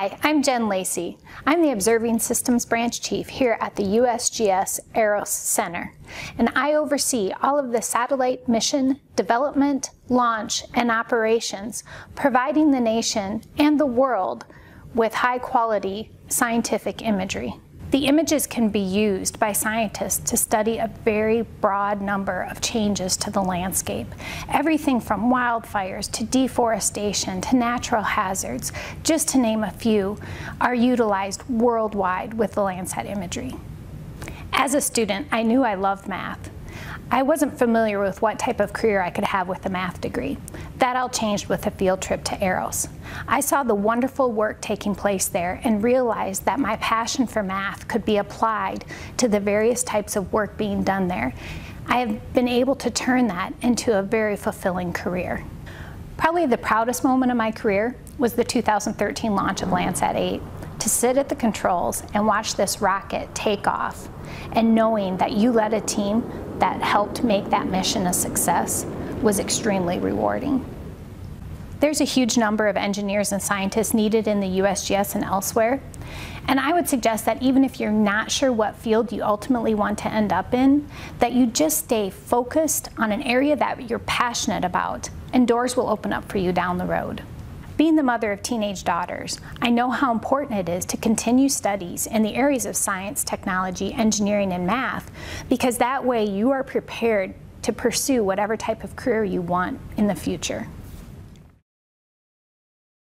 Hi, I'm Jen Lacey. I'm the Observing Systems Branch Chief here at the USGS EROS Center, and I oversee all of the satellite mission, development, launch, and operations, providing the nation and the world with high-quality scientific imagery. The images can be used by scientists to study a very broad number of changes to the landscape. Everything from wildfires to deforestation to natural hazards, just to name a few, are utilized worldwide with the Landsat imagery. As a student, I knew I loved math. I wasn't familiar with what type of career I could have with a math degree. That all changed with a field trip to EROS. I saw the wonderful work taking place there and realized that my passion for math could be applied to the various types of work being done there. I have been able to turn that into a very fulfilling career. Probably the proudest moment of my career was the 2013 launch of Landsat 8. To sit at the controls and watch this rocket take off, and knowing that you led a team that helped make that mission a success was extremely rewarding. There's a huge number of engineers and scientists needed in the USGS and elsewhere, and I would suggest that even if you're not sure what field you ultimately want to end up in, that you just stay focused on an area that you're passionate about, and doors will open up for you down the road. Being the mother of teenage daughters, I know how important it is to continue studies in the areas of science, technology, engineering, and math, because that way you are prepared to pursue whatever type of career you want in the future.